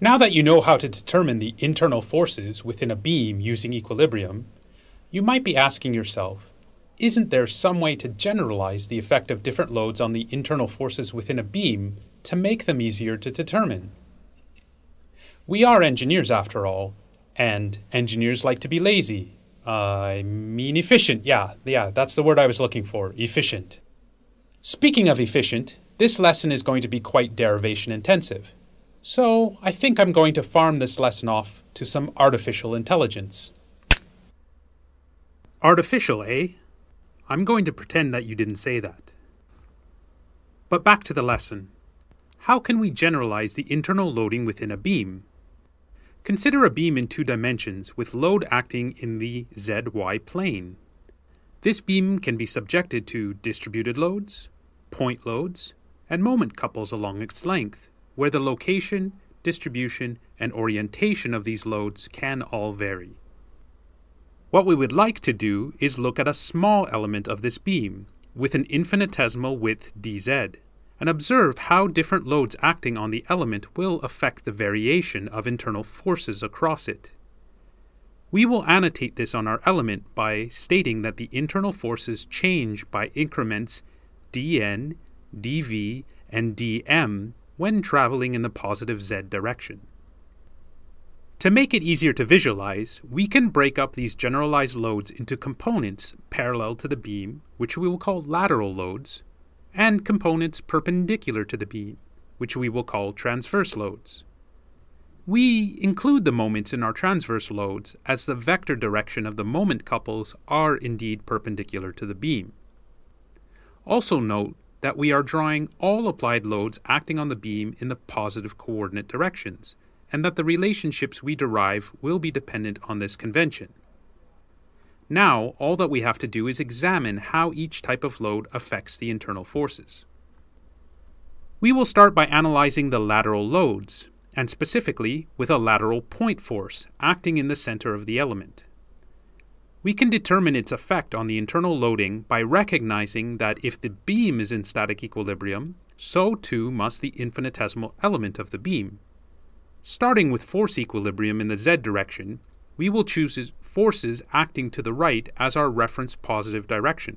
Now that you know how to determine the internal forces within a beam using equilibrium, you might be asking yourself, isn't there some way to generalize the effect of different loads on the internal forces within a beam to make them easier to determine? We are engineers after all, and engineers like to be lazy. I mean efficient, yeah, that's the word I was looking for, efficient. Speaking of efficient, this lesson is going to be quite derivation intensive. So I think I'm going to farm this lesson off to some artificial intelligence. Artificial, eh? I'm going to pretend that you didn't say that. But back to the lesson. How can we generalize the internal loading within a beam? Consider a beam in two dimensions with load acting in the ZY plane. This beam can be subjected to distributed loads, point loads, and moment couples along its length, where the location, distribution, and orientation of these loads can all vary. What we would like to do is look at a small element of this beam with an infinitesimal width dz and observe how different loads acting on the element will affect the variation of internal forces across it. We will annotate this on our element by stating that the internal forces change by increments dn, dv, and dm when traveling in the positive z direction. To make it easier to visualize, we can break up these generalized loads into components parallel to the beam, which we will call lateral loads, and components perpendicular to the beam, which we will call transverse loads. We include the moments in our transverse loads as the vector direction of the moment couples are indeed perpendicular to the beam. Also note that we are drawing all applied loads acting on the beam in the positive coordinate directions, and that the relationships we derive will be dependent on this convention. Now, all that we have to do is examine how each type of load affects the internal forces. We will start by analyzing the lateral loads, and specifically with a lateral point force acting in the center of the element. We can determine its effect on the internal loading by recognizing that if the beam is in static equilibrium, so too must the infinitesimal element of the beam. Starting with force equilibrium in the z direction, we will choose forces acting to the right as our reference positive direction.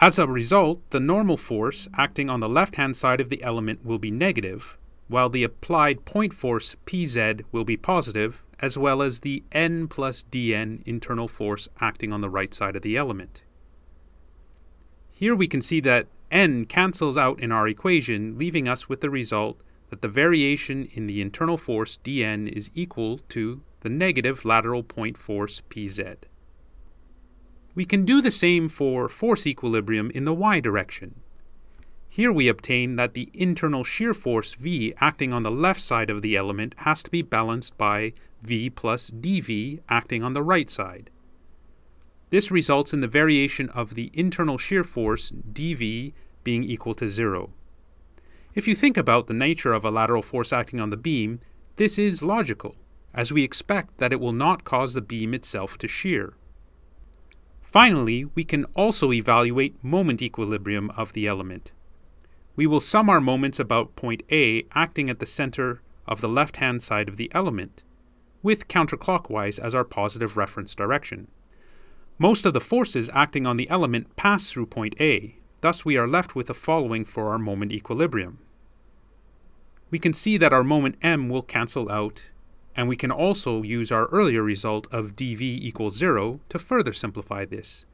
As a result, the normal force acting on the left-hand side of the element will be negative, while the applied point force Pz will be positive, as well as the n plus dn internal force acting on the right side of the element. Here we can see that n cancels out in our equation, leaving us with the result that the variation in the internal force dn is equal to the negative lateral point force Pz. We can do the same for force equilibrium in the y direction. Here we obtain that the internal shear force V acting on the left side of the element has to be balanced by V plus dV acting on the right side. This results in the variation of the internal shear force dV being equal to 0. If you think about the nature of a lateral force acting on the beam, this is logical, as we expect that it will not cause the beam itself to shear. Finally, we can also evaluate moment equilibrium of the element. We will sum our moments about point A acting at the center of the left-hand side of the element, with counterclockwise as our positive reference direction. Most of the forces acting on the element pass through point A, thus we are left with the following for our moment equilibrium. We can see that our moment M will cancel out, and we can also use our earlier result of dV equals 0 to further simplify this,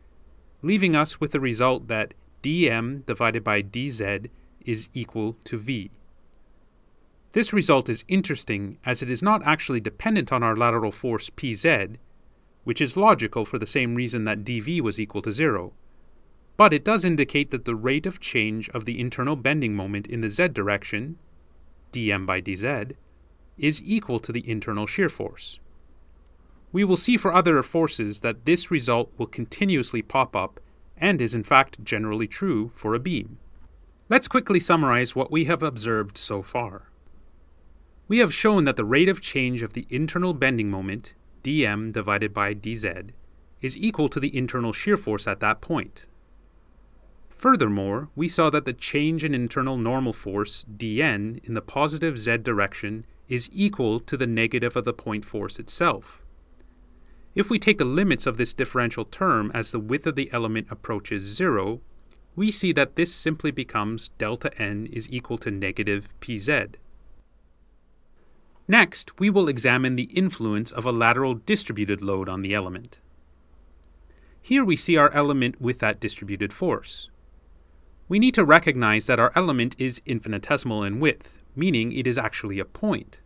leaving us with the result that dm divided by dz is equal to V. This result is interesting as it is not actually dependent on our lateral force Pz, which is logical for the same reason that dV was equal to 0, but it does indicate that the rate of change of the internal bending moment in the z direction, dm by dz, is equal to the internal shear force. We will see for other forces that this result will continuously pop up and is in fact generally true for a beam. Let's quickly summarize what we have observed so far. We have shown that the rate of change of the internal bending moment, dm divided by dz, is equal to the internal shear force at that point. Furthermore, we saw that the change in internal normal force, dn, in the positive z direction is equal to the negative of the point force itself. If we take the limits of this differential term as the width of the element approaches 0, we see that this simply becomes delta n is equal to negative pz. Next, we will examine the influence of a lateral distributed load on the element. Here we see our element with that distributed force. We need to recognize that our element is infinitesimal in width, meaning it is actually a point.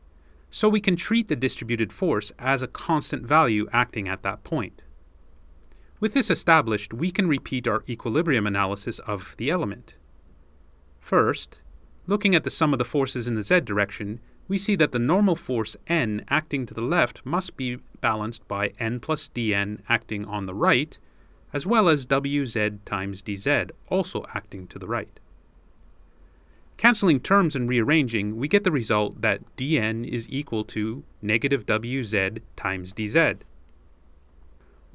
So we can treat the distributed force as a constant value acting at that point. With this established, we can repeat our equilibrium analysis of the element. First, looking at the sum of the forces in the z-direction, we see that the normal force n acting to the left must be balanced by n plus dn acting on the right, as well as wz times dz also acting to the right. Cancelling terms and rearranging, we get the result that dn is equal to negative wz times dz.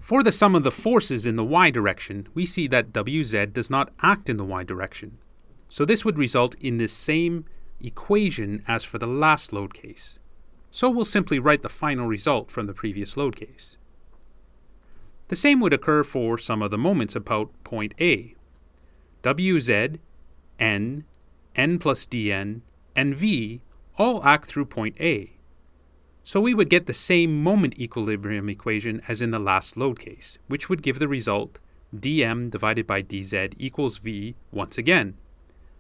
For the sum of the forces in the y direction, we see that wz does not act in the y direction. So this would result in this same equation as for the last load case. So we'll simply write the final result from the previous load case. The same would occur for some of the moments about point A. wz, n plus dn, and v all act through point A. So we would get the same moment equilibrium equation as in the last load case, which would give the result dm divided by dz equals v once again.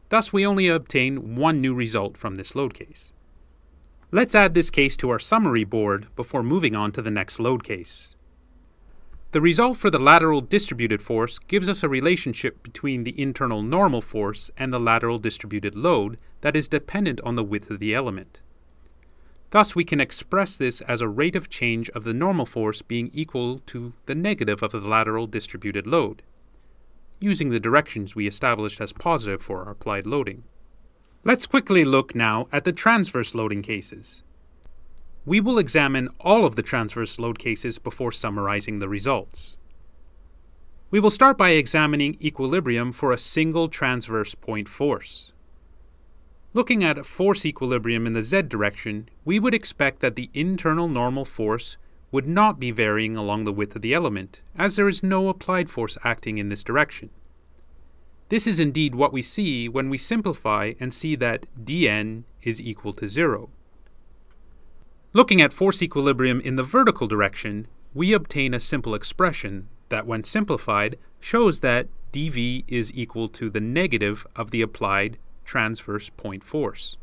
Thus, we only obtain one new result from this load case. Let's add this case to our summary board before moving on to the next load case. The result for the lateral distributed force gives us a relationship between the internal normal force and the lateral distributed load that is dependent on the width of the element. Thus, we can express this as a rate of change of the normal force being equal to the negative of the lateral distributed load, using the directions we established as positive for our applied loading. Let's quickly look now at the transverse loading cases. We will examine all of the transverse load cases before summarizing the results. We will start by examining equilibrium for a single transverse point force. Looking at a force equilibrium in the z direction, we would expect that the internal normal force would not be varying along the width of the element, as there is no applied force acting in this direction. This is indeed what we see when we simplify and see that dn is equal to 0. Looking at force equilibrium in the vertical direction, we obtain a simple expression that, when simplified, shows that dv is equal to the negative of the applied transverse point force.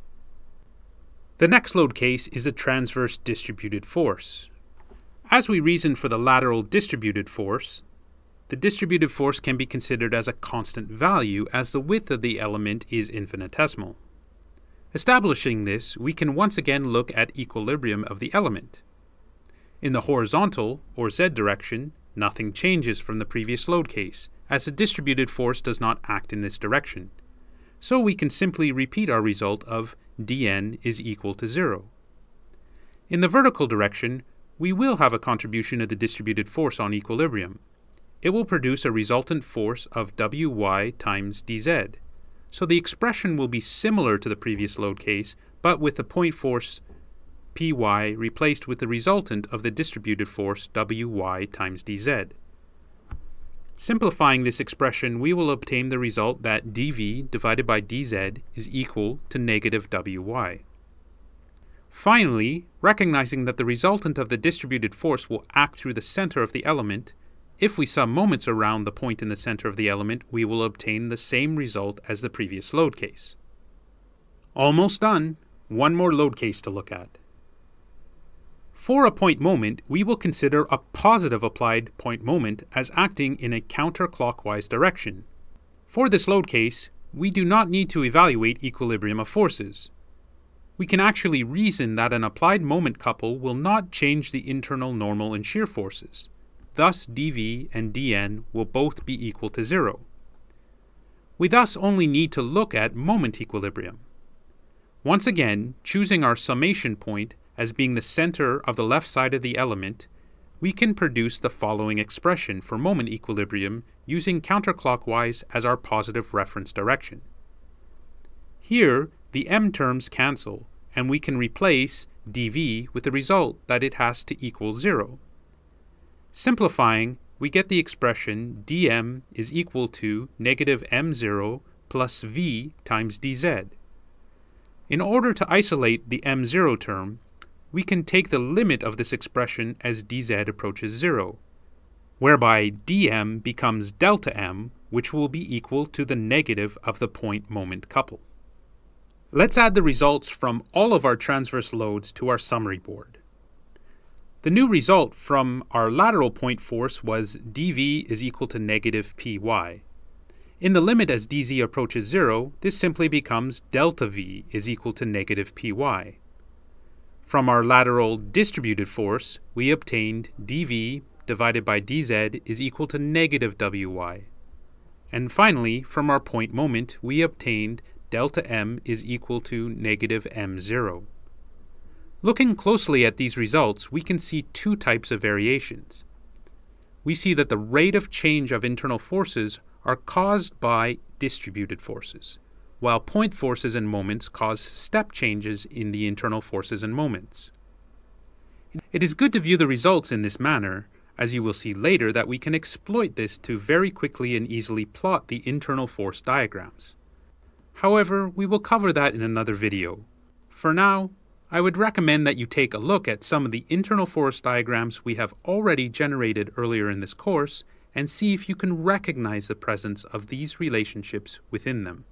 The next load case is a transverse distributed force. As we reason for the lateral distributed force, the distributed force can be considered as a constant value as the width of the element is infinitesimal. Establishing this, we can once again look at equilibrium of the element. In the horizontal, or z direction, nothing changes from the previous load case, as the distributed force does not act in this direction. So we can simply repeat our result of dn is equal to 0. In the vertical direction, we will have a contribution of the distributed force on equilibrium. It will produce a resultant force of wy times dz. So the expression will be similar to the previous load case, but with the point force Py replaced with the resultant of the distributed force Wy times dz. Simplifying this expression, we will obtain the result that dv divided by dz is equal to negative wy. Finally, recognizing that the resultant of the distributed force will act through the center of the element, if we sum moments around the point in the center of the element, we will obtain the same result as the previous load case. Almost done! One more load case to look at. For a point moment, we will consider a positive applied point moment as acting in a counterclockwise direction. For this load case, we do not need to evaluate equilibrium of forces. We can actually reason that an applied moment couple will not change the internal normal and shear forces. Thus, dv and dn will both be equal to 0. We thus only need to look at moment equilibrium. Once again, choosing our summation point as being the center of the left side of the element, we can produce the following expression for moment equilibrium using counterclockwise as our positive reference direction. Here, the m terms cancel, and we can replace dv with the result that it has to equal 0. Simplifying, we get the expression dm is equal to negative m0 plus v times dz. In order to isolate the m0 term, we can take the limit of this expression as dz approaches 0, whereby dm becomes delta m, which will be equal to the negative of the point-moment couple. Let's add the results from all of our transverse loads to our summary board. The new result from our lateral point force was dv is equal to negative py. In the limit as dz approaches 0, this simply becomes delta v is equal to negative py. From our lateral distributed force, we obtained dv divided by dz is equal to negative wy. And finally, from our point moment, we obtained delta m is equal to negative m0. Looking closely at these results, we can see two types of variations. We see that the rate of change of internal forces are caused by distributed forces, while point forces and moments cause step changes in the internal forces and moments. It is good to view the results in this manner, as you will see later that we can exploit this to very quickly and easily plot the internal force diagrams. However, we will cover that in another video. For now, I would recommend that you take a look at some of the internal force diagrams we have already generated earlier in this course and see if you can recognize the presence of these relationships within them.